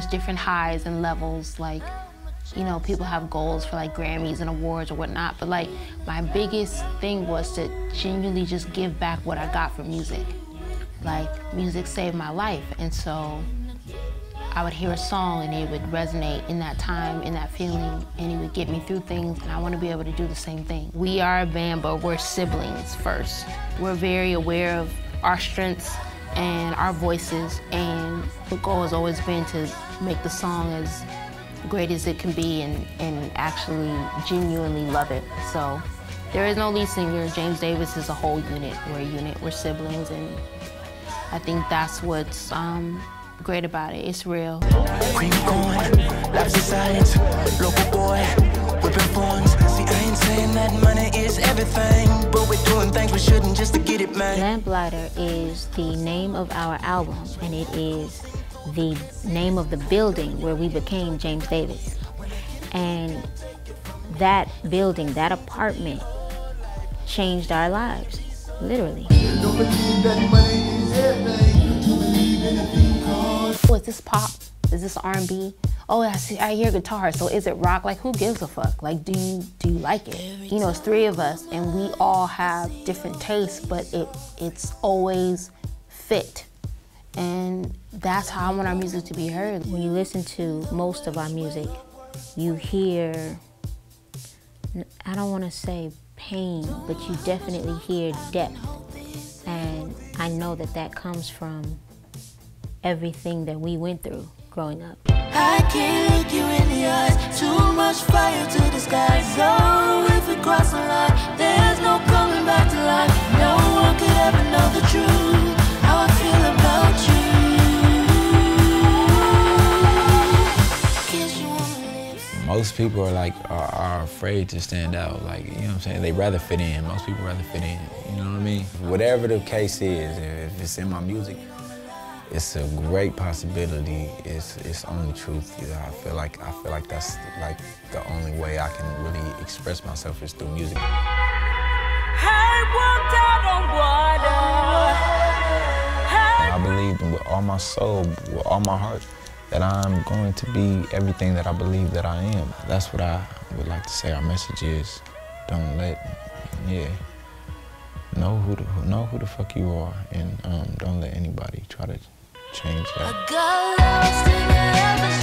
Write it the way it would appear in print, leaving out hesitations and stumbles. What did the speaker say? there's different highs and levels, like, you know, people have goals for like Grammys and awards or whatnot, but like my biggest thing was to genuinely just give back what I got from music. Like, music saved my life, and so I would hear a song and it would resonate in that time, in that feeling, and it would get me through things, and I want to be able to do the same thing. We are a band, but we're siblings first. We're very aware of our strengths and our voices, and the goal has always been to make the song as great as it can be and actually genuinely love it. So there is no lead singer. James Davis is a whole unit. We're a unit, we're siblings, and I think that's what's great about it. It's real. Lamplighter is the name of our album, and it is the name of the building where we became James Davis. And that building, that apartment, changed our lives, literally. Oh, is this pop? Is this R&B? Oh, I hear guitar, so is it rock? Like, who gives a fuck? Like, do you like it? You know, it's three of us, and we all have different tastes, but it's always fit. And that's how I want our music to be heard. When you listen to most of our music, you hear, I don't want to say pain, but you definitely hear depth. And I know that that comes from everything that we went through growing up. I can't look you in the eyes, too much fire to the sky. So if we cross a line, there's no coming back to life. No one could ever know the truth, how I feel about you. Most people are like, are afraid to stand out. Like, you know what I'm saying? They rather fit in. Most people rather fit in, you know what I mean? Whatever the case is, if it's in my music, it's a great possibility. It's only truth. You know, I feel like that's like the only way I can really express myself is through music. I believe with all my soul, with all my heart, that I'm going to be everything that I believe that I am. That's what I would like to say. Our message is: don't let, know who the fuck you are, and don't let anybody try to change that.